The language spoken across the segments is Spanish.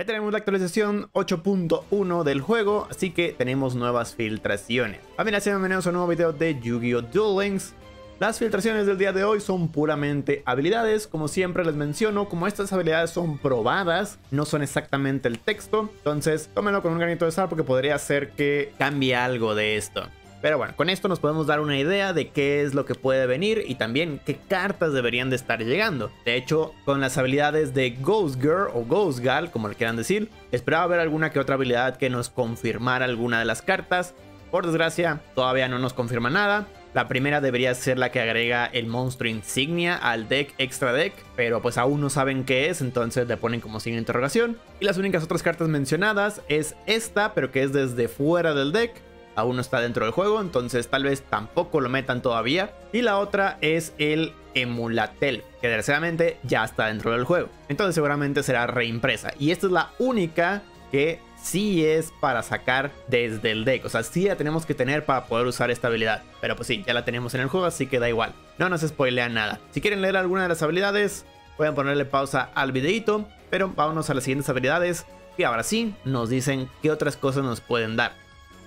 Ya tenemos la actualización 8.1 del juego, así que tenemos nuevas filtraciones. Bienvenidos a un nuevo video de Yu-Gi-Oh! Duel Links. Las filtraciones del día de hoy son puramente habilidades, como siempre les menciono, como estas habilidades son probadas, no son exactamente el texto, entonces tómenlo con un granito de sal porque podría ser que cambie algo de esto. Pero bueno, con esto nos podemos dar una idea de qué es lo que puede venir y también qué cartas deberían de estar llegando. De hecho, con las habilidades de Ghost Girl o Ghost Gal, como le quieran decir, esperaba ver alguna que otra habilidad que nos confirmara alguna de las cartas. Por desgracia, todavía no nos confirma nada. La primera debería ser la que agrega el monstruo insignia al deck extra deck, pero pues aún no saben qué es, entonces le ponen como signo de interrogación. Y las únicas otras cartas mencionadas es esta, pero que es desde fuera del deck, aún no está dentro del juego, entonces tal vez tampoco lo metan todavía. Y la otra es el emulatel, que desgraciadamente ya está dentro del juego, entonces seguramente será reimpresa. Y esta es la única que sí es para sacar desde el deck, o sea, sí la tenemos que tener para poder usar esta habilidad, pero pues sí, ya la tenemos en el juego, así que da igual, no nos spoilean nada. Si quieren leer alguna de las habilidades, pueden ponerle pausa al videito, pero vámonos a las siguientes habilidades, que ahora sí nos dicen qué otras cosas nos pueden dar.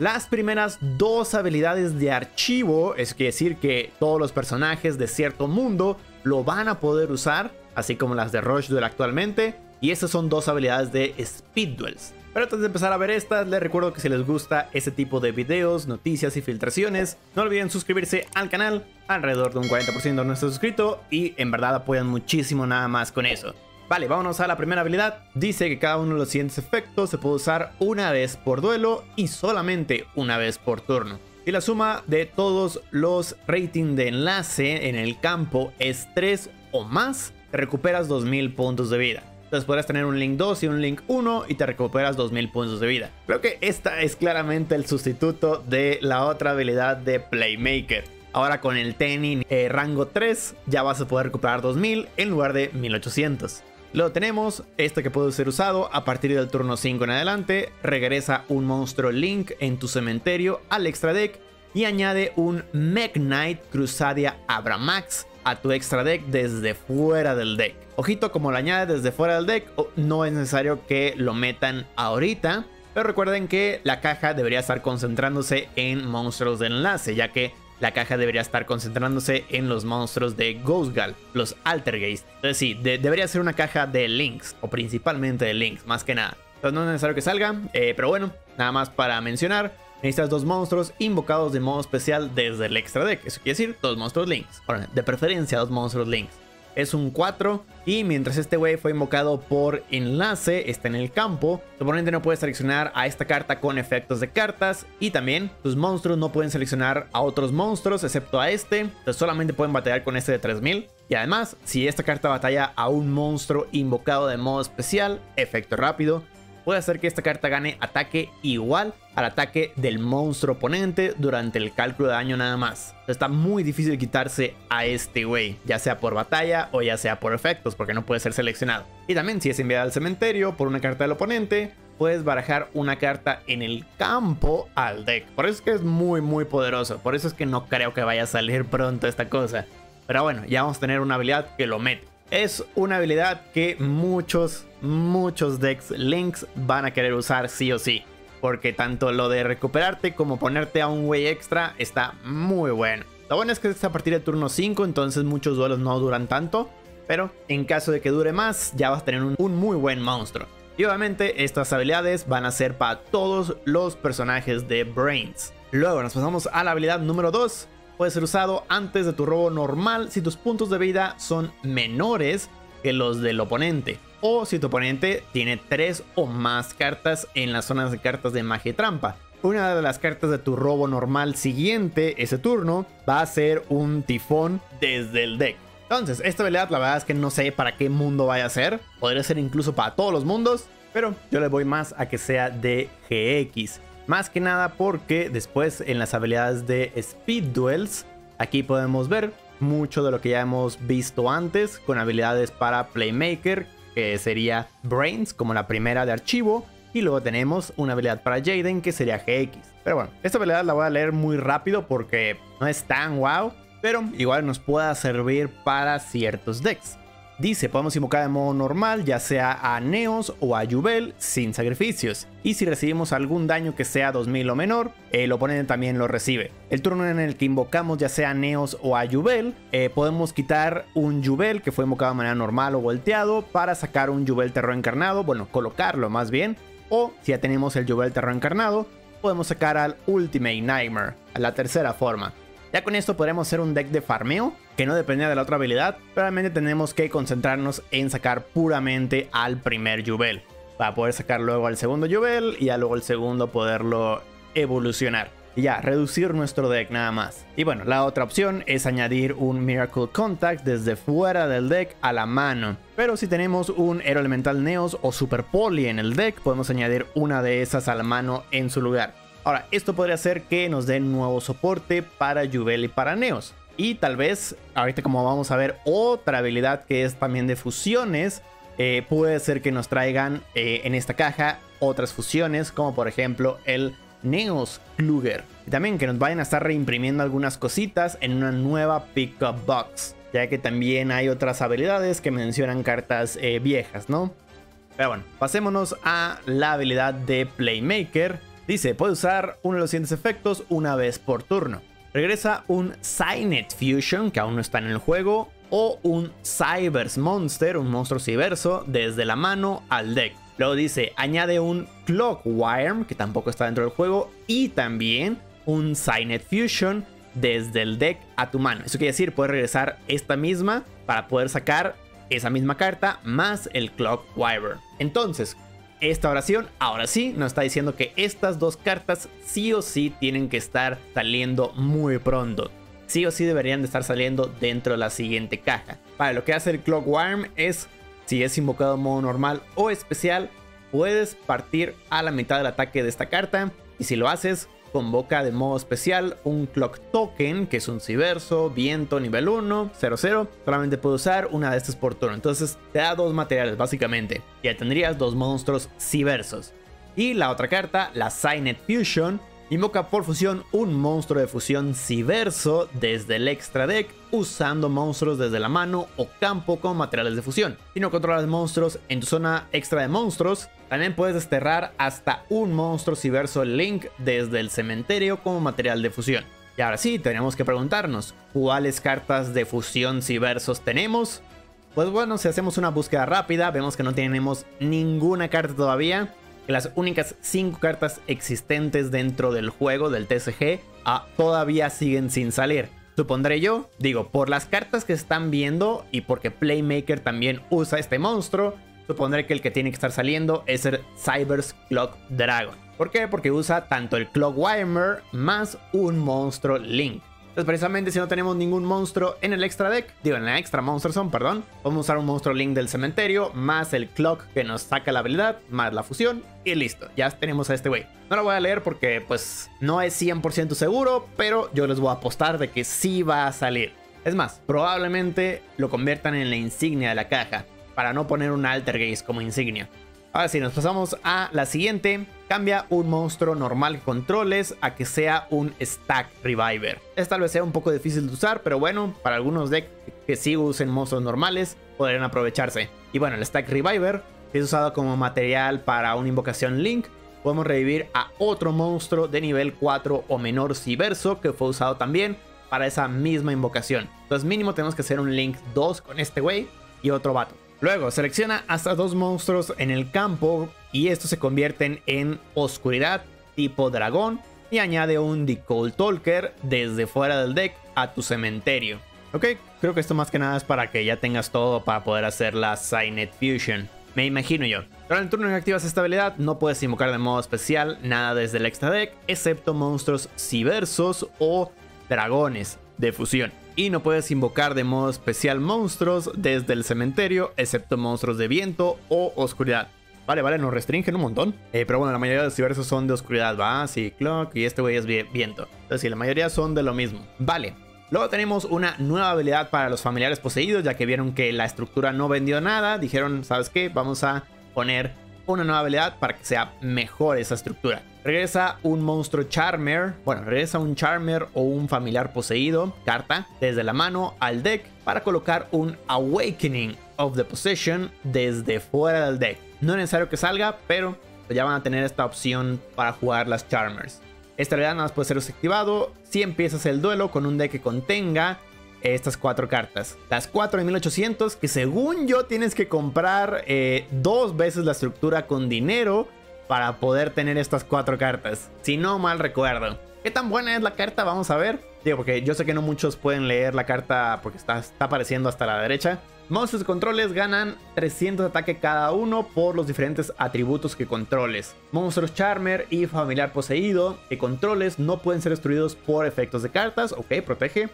Las primeras dos habilidades de archivo, es decir que todos los personajes de cierto mundo lo van a poder usar, así como las de Rush Duel actualmente, y estas son dos habilidades de Speed Duels. Pero antes de empezar a ver estas, les recuerdo que si les gusta este tipo de videos, noticias y filtraciones, no olviden suscribirse al canal. Alrededor de un 40% no está suscrito y en verdad apoyan muchísimo nada más con eso. Vale, vámonos a la primera habilidad. Dice que cada uno de los siguientes efectos se puede usar una vez por duelo y solamente una vez por turno. Y la suma de todos los ratings de enlace en el campo es 3 o más, te recuperas 2000 puntos de vida. Entonces podrás tener un Link 2 y un Link 1 y te recuperas 2000 puntos de vida. Creo que esta es claramente el sustituto de la otra habilidad de Playmaker. Ahora con el Tenin rango 3 ya vas a poder recuperar 2000 en lugar de 1800. Luego tenemos este que puede ser usado a partir del turno 5 en adelante. Regresa un monstruo Link en tu cementerio al extra deck y añade un Magnite Crusadia Abramax a tu extra deck desde fuera del deck. Ojito, como lo añade desde fuera del deck, no es necesario que lo metan ahorita, pero recuerden que la caja debería estar concentrándose en monstruos de enlace, ya que la caja debería estar concentrándose en los monstruos de Ghost Girl, los Altergeist. Entonces sí, debería ser una caja de Links, o principalmente de Links, más que nada. Entonces no es necesario que salga, pero bueno, nada más para mencionar. Necesitas dos monstruos invocados de modo especial desde el extra deck. Eso quiere decir dos monstruos Links. Ahora, de preferencia dos monstruos Links. Es un 4 y mientras este güey fue invocado por enlace, está en el campo. Tu oponente no puede seleccionar a esta carta con efectos de cartas. Y también tus monstruos no pueden seleccionar a otros monstruos excepto a este. Entonces solamente pueden batallar con este de 3000. Y además, si esta carta batalla a un monstruo invocado de modo especial, efecto rápido, puede hacer que esta carta gane ataque igual al ataque del monstruo oponente durante el cálculo de daño nada más. Está muy difícil quitarse a este güey, ya sea por batalla o ya sea por efectos, porque no puede ser seleccionado. Y también si es enviado al cementerio por una carta del oponente, puedes barajar una carta en el campo al deck. Por eso es que es muy poderoso, por eso es que no creo que vaya a salir pronto esta cosa. Pero bueno, ya vamos a tener una habilidad que lo mete. Es una habilidad que muchos decks Links van a querer usar sí o sí, porque tanto lo de recuperarte como ponerte a un güey extra está muy bueno. Lo bueno es que es a partir de turno 5, entonces muchos duelos no duran tanto, pero en caso de que dure más ya vas a tener un muy buen monstruo. Y obviamente estas habilidades van a ser para todos los personajes de Brains. Luego nos pasamos a la habilidad número 2. Puede ser usado antes de tu robo normal si tus puntos de vida son menores que los del oponente, o si tu oponente tiene 3 o más cartas en las zonas de cartas de magia y trampa. Una de las cartas de tu robo normal siguiente ese turno va a ser un tifón desde el deck. Entonces esta habilidad la verdad es que no sé para qué mundo vaya a ser. Podría ser incluso para todos los mundos, pero yo le voy más a que sea de GX. Más que nada porque después en las habilidades de Speed Duels, aquí podemos ver mucho de lo que ya hemos visto antes con habilidades para Playmaker, que sería Brains como la primera de archivo, y luego tenemos una habilidad para Jayden que sería GX. Pero bueno, esta habilidad la voy a leer muy rápido porque no es tan wow, pero igual nos pueda servir para ciertos decks. Dice, podemos invocar de modo normal, ya sea a Neos o a Yubel, sin sacrificios. Y si recibimos algún daño que sea 2000 o menor, el oponente también lo recibe. El turno en el que invocamos ya sea a Neos o a Yubel, podemos quitar un Yubel que fue invocado de manera normal o volteado para sacar un Yubel terror encarnado, bueno, colocarlo más bien. O si ya tenemos el Yubel terror encarnado, podemos sacar al Ultimate Nightmare, a la tercera forma. Ya con esto podremos hacer un deck de farmeo que no depende de la otra habilidad, pero realmente tenemos que concentrarnos en sacar puramente al primer Yubel, para poder sacar luego al segundo Yubel y ya luego el segundo poderlo evolucionar. Y ya, reducir nuestro deck nada más. Y bueno, la otra opción es añadir un Miracle Contact desde fuera del deck a la mano. Pero si tenemos un Hero elemental Neos o Super Poli en el deck, podemos añadir una de esas a la mano en su lugar. Ahora, esto podría hacer que nos den nuevo soporte para Yubel y para Neos. Y tal vez, ahorita como vamos a ver otra habilidad que es también de fusiones, puede ser que nos traigan en esta caja otras fusiones, como por ejemplo el Neos Kluger. Y también que nos vayan a estar reimprimiendo algunas cositas en una nueva Pickup Box, ya que también hay otras habilidades que mencionan cartas viejas, ¿no? Pero bueno, pasémonos a la habilidad de Playmaker. Dice, puede usar uno de los siguientes efectos una vez por turno. Regresa un Cynet Fusion, que aún no está en el juego, o un Cyberse Monster, un monstruo ciberso, desde la mano al deck. Luego dice, añade un Clockworm, que tampoco está dentro del juego, y también un Cynet Fusion desde el deck a tu mano. Eso quiere decir, puedes regresar esta misma para poder sacar esa misma carta más el Clockworm. Entonces, esta oración, ahora sí, nos está diciendo que estas dos cartas sí o sí tienen que estar saliendo muy pronto. Sí o sí deberían de estar saliendo dentro de la siguiente caja. Vale, lo que hace el Clockworm es, si es invocado en modo normal o especial, puedes partir a la mitad del ataque de esta carta. Y si lo haces, convoca de modo especial un Clock Token, que es un ciberso, viento, nivel 1, 0-0. Solamente puedes usar una de estas por turno. Entonces te da dos materiales básicamente. Ya tendrías dos monstruos cibersos. Y la otra carta, la Cynet Fusion, invoca por fusión un monstruo de fusión ciberso desde el extra deck, usando monstruos desde la mano o campo como materiales de fusión. Si no controlas monstruos en tu zona extra de monstruos, también puedes desterrar hasta un monstruo ciberso Link desde el cementerio como material de fusión. Y ahora sí, tenemos que preguntarnos, ¿cuáles cartas de fusión cibersos tenemos? Pues bueno, si hacemos una búsqueda rápida, vemos que no tenemos ninguna carta todavía. Las únicas 5 cartas existentes dentro del juego, del TCG, todavía siguen sin salir. Supondré yo, digo, por las cartas que están viendo y porque Playmaker también usa este monstruo, supondré que el que tiene que estar saliendo es el Cyber Clock Dragon. ¿Por qué? Porque usa tanto el Clockworm más un monstruo Link. Entonces, precisamente, si no tenemos ningún monstruo en el extra deck, digo, en la extra monster zone, perdón, vamos a usar un monstruo Link del cementerio, más el Clock que nos saca la habilidad, más la fusión, y listo, ya tenemos a este güey. No lo voy a leer porque, pues, no es 100% seguro, pero yo les voy a apostar de que sí va a salir. Es más, probablemente lo conviertan en la insignia de la caja, para no poner un Altergeist como insignia. Ahora sí, nos pasamos a la siguiente. Cambia un monstruo normal que controles a que sea un Stack Reviver. Esta tal vez sea un poco difícil de usar, pero bueno, para algunos decks que sí usen monstruos normales, podrían aprovecharse. Y bueno, el Stack Reviver es usado como material para una invocación Link. Podemos revivir a otro monstruo de nivel 4 o menor ciberso que fue usado también para esa misma invocación. Entonces mínimo tenemos que hacer un Link 2 con este güey y otro vato. Luego selecciona hasta dos monstruos en el campo y estos se convierten en oscuridad tipo dragón y añade un Decoltalker desde fuera del deck a tu cementerio. Ok, creo que esto más que nada es para que ya tengas todo para poder hacer la Cynet Fusion, me imagino yo. Durante el turno que activas esta habilidad no puedes invocar de modo especial nada desde el extra deck excepto monstruos cibersos o dragones de fusión. Y no puedes invocar de modo especial monstruos desde el cementerio, excepto monstruos de viento o oscuridad. Vale, nos restringen un montón. Pero bueno, la mayoría de los cibersos son de oscuridad, va, sí, Clock, y este güey es viento. Entonces sí, la mayoría son de lo mismo. Vale. Luego tenemos una nueva habilidad para los familiares poseídos, ya que vieron que la estructura no vendió nada. Dijeron, ¿sabes qué? Vamos a poner una nueva habilidad para que sea mejor esa estructura. Regresa un monstruo charmer, bueno, regresa un charmer o un familiar poseído, carta, desde la mano al deck para colocar un Awakening of the Possession desde fuera del deck. No es necesario que salga, pero ya van a tener esta opción para jugar las charmers. Esta habilidad nada más puede ser desactivado si empiezas el duelo con un deck que contenga estas 4 cartas. Las 4 de 1800 que según yo tienes que comprar 2 veces la estructura con dinero para poder tener estas 4 cartas, si no mal recuerdo. ¿Qué tan buena es la carta? Vamos a ver. Digo, porque yo sé que no muchos pueden leer la carta porque está apareciendo hasta la derecha. Monstruos y controles ganan 300 de ataque cada uno por los diferentes atributos que controles. Monstruos charmer y familiar poseído que controles no pueden ser destruidos por efectos de cartas. Ok, protege.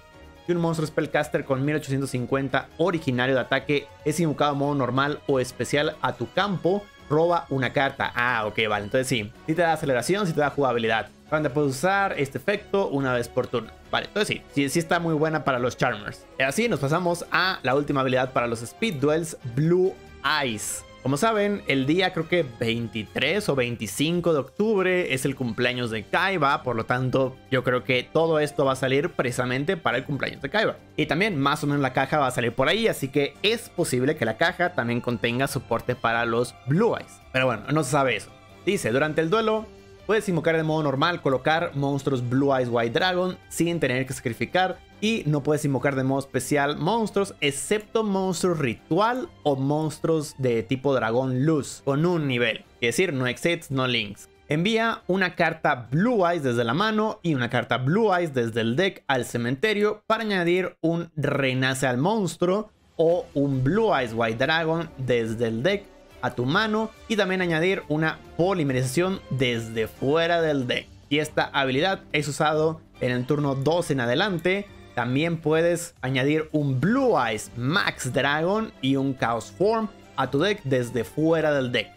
Y un monstruo Spellcaster con 1850 originario de ataque es invocado en modo normal o especial a tu campo. Roba una carta. Ah, ok, vale. Entonces sí. Sí te da aceleración, sí te da jugabilidad. Donde puedes usar este efecto una vez por turno. Vale, entonces sí está muy buena para los Charmers. Y así nos pasamos a la última habilidad para los Speed Duels, Blue-Eyes. Como saben, el día creo que 23 o 25 de octubre es el cumpleaños de Kaiba. Por lo tanto, yo creo que todo esto va a salir precisamente para el cumpleaños de Kaiba. Y también más o menos la caja va a salir por ahí. Así que es posible que la caja también contenga soporte para los Blue-Eyes. Pero bueno, no se sabe eso. Dice, durante el duelo puedes invocar de modo normal, colocar monstruos Blue-Eyes White Dragon sin tener que sacrificar. Y no puedes invocar de modo especial monstruos, excepto monstruos ritual o monstruos de tipo dragón luz, con un nivel. Es decir, no exits, no links. Envía una carta Blue-Eyes desde la mano y una carta Blue-Eyes desde el deck al cementerio para añadir un Renace al monstruo o un Blue-Eyes White Dragon desde el deck a tu mano y también añadir una polimerización desde fuera del deck. Y esta habilidad es usado en el turno 2 en adelante. También puedes añadir un Blue-Eyes Max Dragon y un Chaos Form a tu deck desde fuera del deck.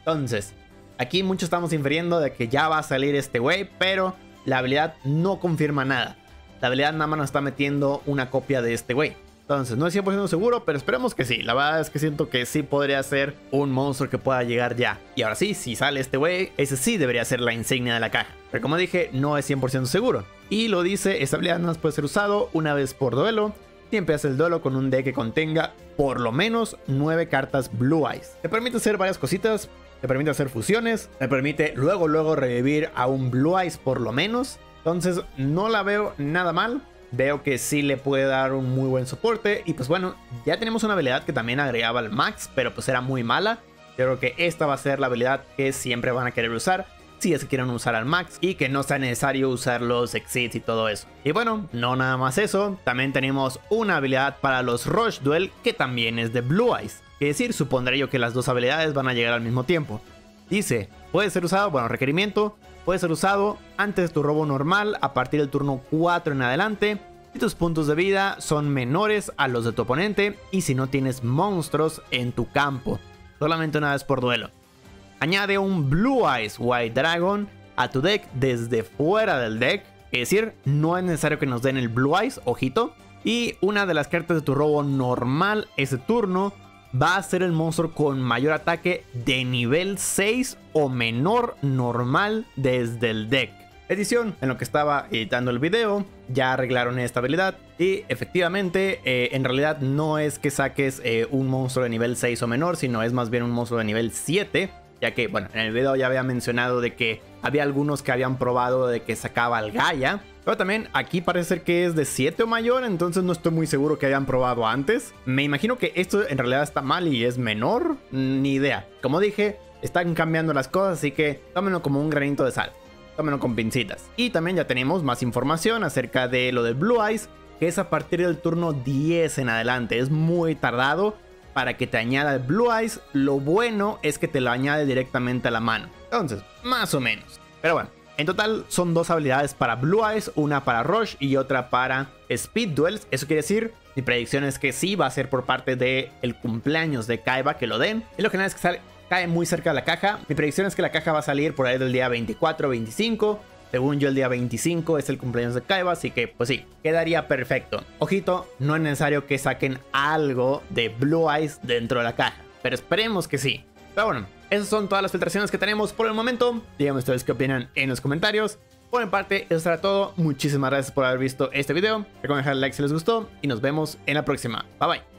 Entonces, aquí muchos estamos infiriendo de que ya va a salir este güey, pero la habilidad no confirma nada. La habilidad nada más nos está metiendo una copia de este güey. Entonces, no es 100% seguro, pero esperemos que sí. La verdad es que siento que sí podría ser un monstruo que pueda llegar ya. Y ahora sí, si sale este güey, ese sí debería ser la insignia de la caja. Pero como dije, no es 100% seguro. Y lo dice, esta habilidad nada más puede ser usado una vez por duelo. Si empiezas el duelo con un deck que contenga por lo menos 9 cartas Blue-Eyes. Te permite hacer varias cositas. Te permite hacer fusiones. Te permite luego revivir a un Blue-Eyes por lo menos. Entonces, no la veo nada mal. Veo que sí le puede dar un muy buen soporte. Y pues bueno, ya tenemos una habilidad que también agregaba al Max, pero pues era muy mala. Yo creo que esta va a ser la habilidad que siempre van a querer usar, si es que quieren usar al Max, y que no sea necesario usar los exits y todo eso. Y bueno, no nada más eso. También tenemos una habilidad para los Rush Duel, que también es de Blue-Eyes. Es decir, supondré yo que las dos habilidades van a llegar al mismo tiempo. Dice, puede ser usado, bueno, requerimiento. Puede ser usado antes de tu robo normal a partir del turno 4 en adelante si tus puntos de vida son menores a los de tu oponente y si no tienes monstruos en tu campo. Solamente una vez por duelo. Añade un Blue-Eyes White Dragon a tu deck desde fuera del deck. Es decir, no es necesario que nos den el Blue-Eyes, ojito. Y una de las cartas de tu robo normal ese turno va a ser el monstruo con mayor ataque de nivel 6 o menor normal desde el deck. Edición, en lo que estaba editando el video, ya arreglaron esta habilidad. Y efectivamente, en realidad no es que saques un monstruo de nivel 6 o menor, sino es más bien un monstruo de nivel 7. Ya que, bueno, en el video ya había mencionado de que había algunos que habían probado de que sacaba al Gaia. Pero también aquí parece ser que es de 7 o mayor, entonces no estoy muy seguro que hayan probado antes. Me imagino que esto en realidad está mal y es menor, ni idea. Como dije, están cambiando las cosas, así que tómenlo como un granito de sal. Tómenlo con pincitas. Y también ya tenemos más información acerca de lo del Blue-Eyes, que es a partir del turno 10 en adelante. Es muy tardado para que te añada el Blue-Eyes. Lo bueno es que te lo añade directamente a la mano. Entonces, más o menos. Pero bueno. En total son 2 habilidades para Blue-Eyes, una para Rush y otra para Speed Duels. Eso quiere decir, mi predicción es que sí va a ser por parte del cumpleaños de Kaiba que lo den. Y lo general es que cae muy cerca de la caja. Mi predicción es que la caja va a salir por ahí del día 24 o 25. Según yo el día 25 es el cumpleaños de Kaiba, así que pues sí, quedaría perfecto. Ojito, no es necesario que saquen algo de Blue-Eyes dentro de la caja, pero esperemos que sí. Pero bueno, Esas son todas las filtraciones que tenemos por el momento. Díganme ustedes qué opinan en los comentarios. Por mi parte, eso será todo. Muchísimas gracias por haber visto este video. Recuerden dejar like si les gustó y nos vemos en la próxima. Bye bye.